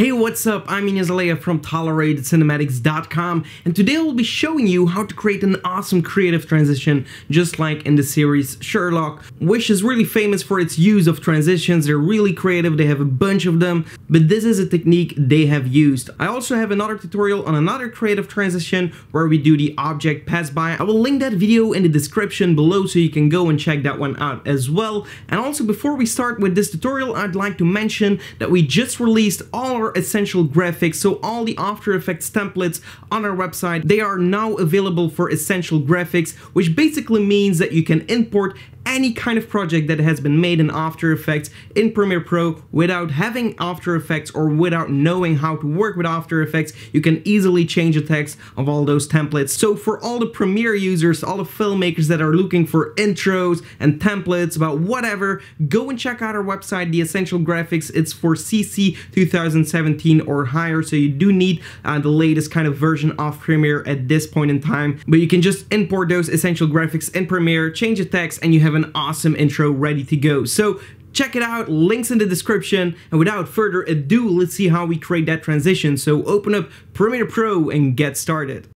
Hey, what's up? I'm Ignace Aleya from toleratedcinematics.com, and today I will be showing you how to create an awesome creative transition, just like in the series Sherlock, which is really famous for its use of transitions. They're really creative, they have a bunch of them, but this is a technique they have used. I also have another tutorial on another creative transition where we do the object pass by. I will link that video in the description below so you can go and check that one out as well. And also, before we start with this tutorial, I'd like to mention that we just released all our Essential Graphics, so all the After Effects templates on our website, they are now available for Essential Graphics, which basically means that you can import any kind of project that has been made in After Effects in Premiere Pro without having After Effects or without knowing how to work with After Effects. You can easily change the text of all those templates. So for all the Premiere users, all the filmmakers that are looking for intros and templates about whatever, go and check out our website, the Essential Graphics. It's for CC 2017 or higher, so you do need the latest kind of version of Premiere at this point in time. But you can just import those Essential Graphics in Premiere, change the text, and you have an awesome intro ready to go. So check it out, links in the description, and without further ado, let's see how we create that transition. So open up Premiere Pro and get started.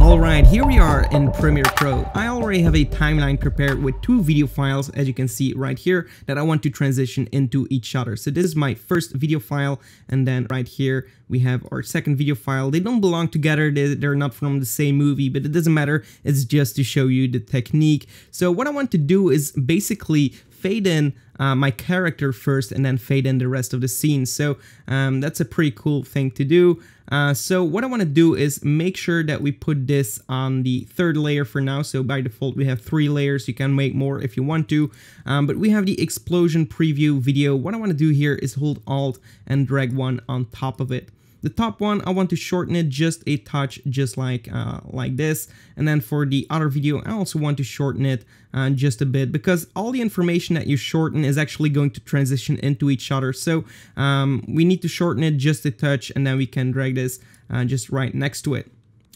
Alright, here we are in Premiere Pro. I already have a timeline prepared with two video files, as you can see right here, that I want to transition into each other. So this is my first video file, and then right here we have our second video file. They don't belong together, they're not from the same movie, but it doesn't matter, it's just to show you the technique. So what I want to do is basically fade in my character first and then fade in the rest of the scene. So that's a pretty cool thing to do. So what I want to do is make sure that we put this on the third layer for now. So by default we have three layers, you can make more if you want to, but we have the explosion preview video. What I want to do here is hold Alt and drag one on top of it. The top one, I want to shorten it just a touch, just like this. And then for the other video, I also want to shorten it just a bit, because all the information that you shorten is actually going to transition into each other. So we need to shorten it just a touch, and then we can drag this just right next to it.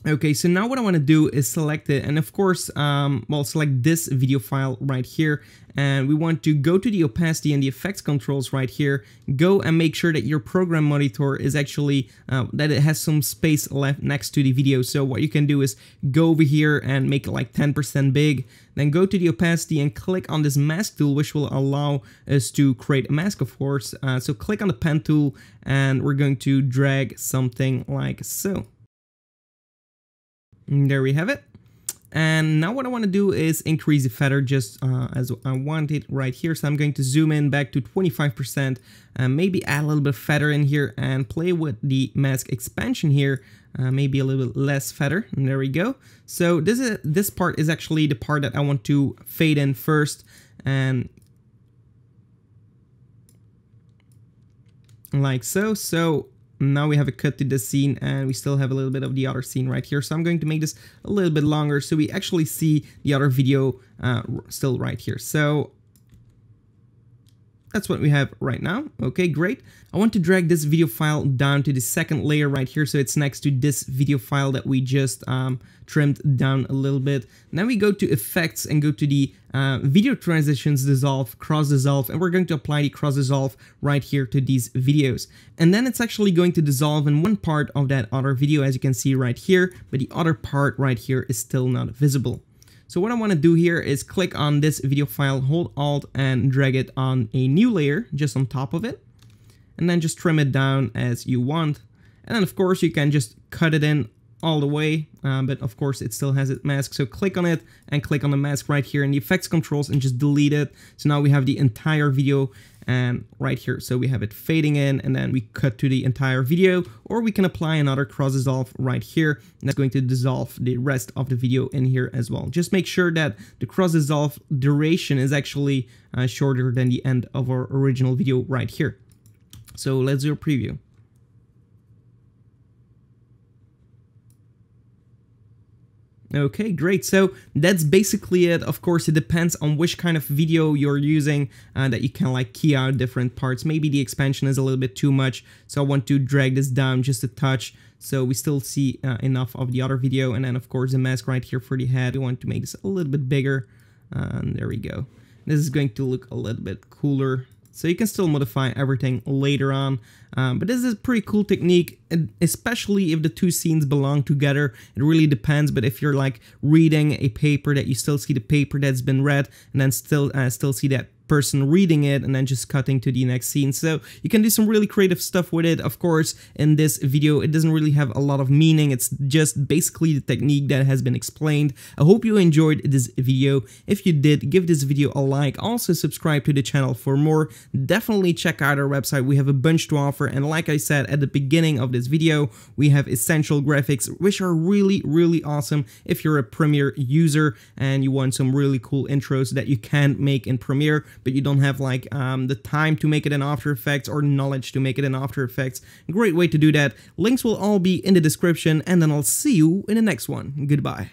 Okay, so now what I want to do is select it, and of course, well, select this video file right here, and we want to go to the opacity and the effects controls right here, go and make sure that your program monitor is actually, that it has some space left next to the video. So what you can do is go over here and make it like 10% big, then go to the opacity and click on this mask tool, which will allow us to create a mask, of course. So click on the pen tool, and we're going to drag something like so. There we have it. And now what I want to do is increase the feather just as I want it right here. So I'm going to zoom in back to 25%, maybe add a little bit of feather in here and play with the mask expansion here. Maybe a little bit less feather, and there we go. So this part is actually the part that I want to fade in first, and like so. So now we have a cut to this scene, and we still have a little bit of the other scene right here. So I'm going to make this a little bit longer so we actually see the other video still right here. So that's what we have right now. Okay, great. I want to drag this video file down to the second layer right here, so it's next to this video file that we just trimmed down a little bit. Now we go to effects and go to the video transitions, dissolve, cross dissolve, and we're going to apply the cross dissolve right here to these videos. And then it's actually going to dissolve in one part of that other video, as you can see right here, but the other part right here is still not visible. So what I want to do here is click on this video file, hold Alt and drag it on a new layer just on top of it, and then just trim it down as you want. And then of course you can just cut it in all the way, but of course it still has its mask. So click on it and click on the mask right here in the effects controls and just delete it. So now we have the entire video and right here. So we have it fading in, and then we cut to the entire video, or we can apply another cross dissolve right here. And that's going to dissolve the rest of the video in here as well. Just make sure that the cross dissolve duration is actually shorter than the end of our original video right here. So let's do a preview. Okay, great. So that's basically it. Of course, it depends on which kind of video you're using that you can like key out different parts. Maybe the expansion is a little bit too much, so I want to drag this down just a touch so we still see enough of the other video. And then of course the mask right here for the head, we want to make this a little bit bigger. And there we go. This is going to look a little bit cooler. So you can still modify everything later on, but this is a pretty cool technique, especially if the two scenes belong together. It really depends, but if you're like reading a paper that you still see the paper that's been read and then still see that person reading it and then just cutting to the next scene. So you can do some really creative stuff with it. Of course, in this video, it doesn't really have a lot of meaning. It's just basically the technique that has been explained. I hope you enjoyed this video. If you did, give this video a like. Also subscribe to the channel for more. Definitely check out our website. We have a bunch to offer. And like I said at the beginning of this video, we have Essential Graphics, which are really, really awesome if you're a Premiere user and you want some really cool intros that you can make in Premiere, but you don't have like the time to make it in After Effects or knowledge to make it in After Effects. Great way to do that. Links will all be in the description, and then I'll see you in the next one. Goodbye.